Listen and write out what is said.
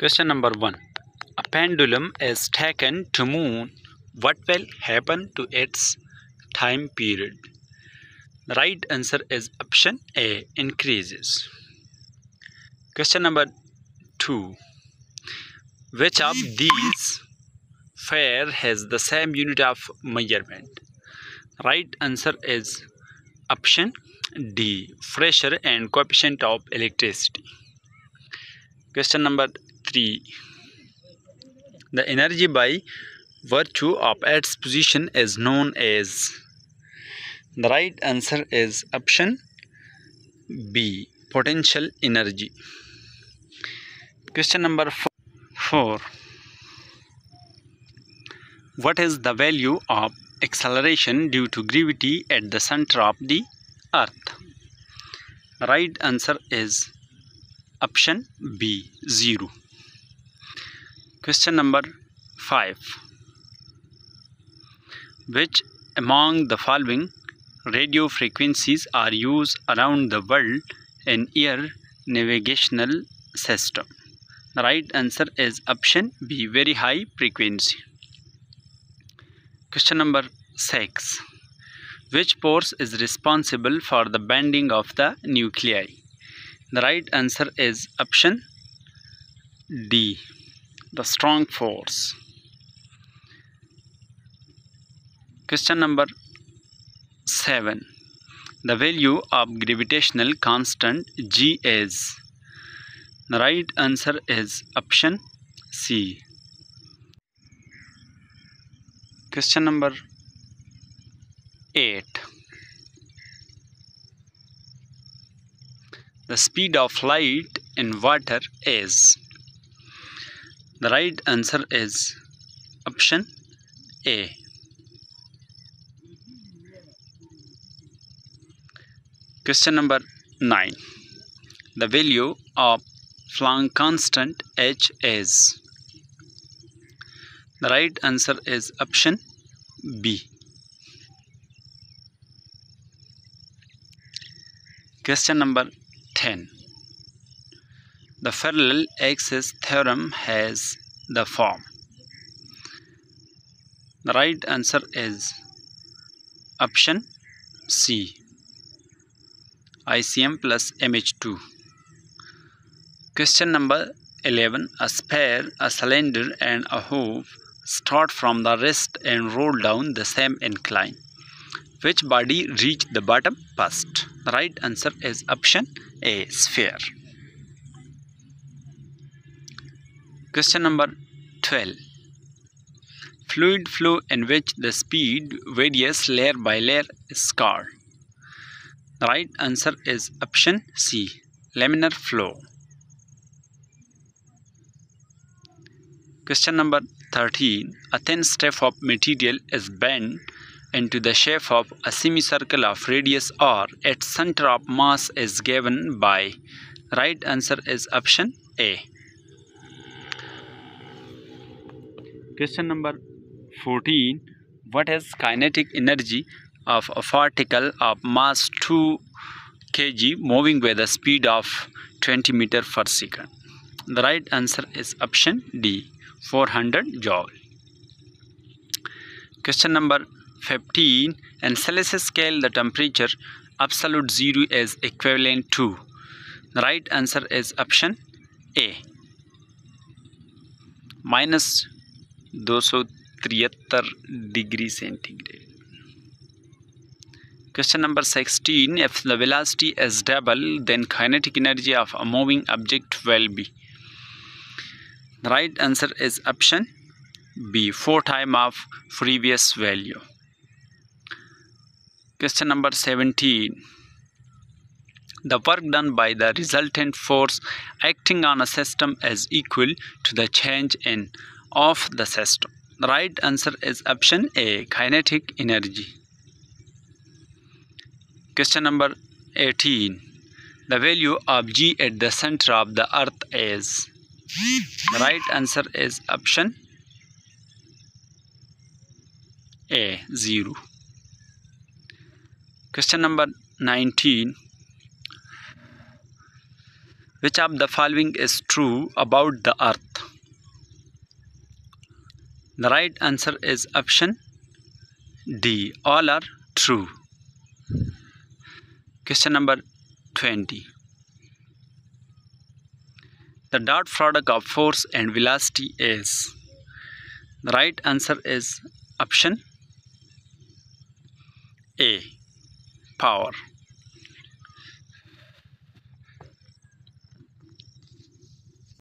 Question number 1. A pendulum is taken to moon. What will happen to its time period? The right answer is option A, increases. Question number 2. Which of these fair has the same unit of measurement? Right answer is option D, pressure and coefficient of electricity. Question number 3. The energy by virtue of its position is known as. The right answer is option B, potential energy. Question number 4. What is the value of acceleration due to gravity at the center of the Earth? The right answer is option B, 0. Question number 5. Which among the following radio frequencies are used around the world in air navigational system? The right answer is option B, very high frequency. Question number 6. Which force is responsible for the bending of the nuclei? The right answer is option D, the strong force. Question number 7. The value of gravitational constant G is. The right answer is option C. Question number 8. The speed of light in water is. The right answer is option A. Question number 9. The value of Planck constant H is. The right answer is option B. Question number 10. The parallel axis theorem has the form. The right answer is option C, ICM plus MH2. Question number 11. A sphere, a cylinder and a hoop start from the wrist and roll down the same incline. Which body reached the bottom first? The right answer is option A, sphere. Question number 12. Fluid flow in which the speed varies layer by layer is called. The right answer is option C, laminar flow. Question number 13. A thin strip of material is bent into the shape of a semicircle of radius r. Its center of mass is given by. Right answer is option A. Question number 14. What is kinetic energy of a particle of mass 2 kg moving with a speed of 20 meter per second? The right answer is option D, 400 joule. Question number 15. In Celsius scale, the temperature absolute zero is equivalent to. The right answer is option A, minus 273 degree centigrade. Question number 16. If the velocity is double, then kinetic energy of a moving object will be. The right answer is option B, 4 times of previous value. Question number 17. The work done by the resultant force acting on a system is equal to the change in of the system. The right answer is option A, kinetic energy. Question number 18. The value of G at the center of the Earth is. The right answer is option A, 0. Question number 19. Which of the following is true about the earth? The right answer is option D. All are true. Question number 20. The dot product of force and velocity is? The right answer is option A. Power.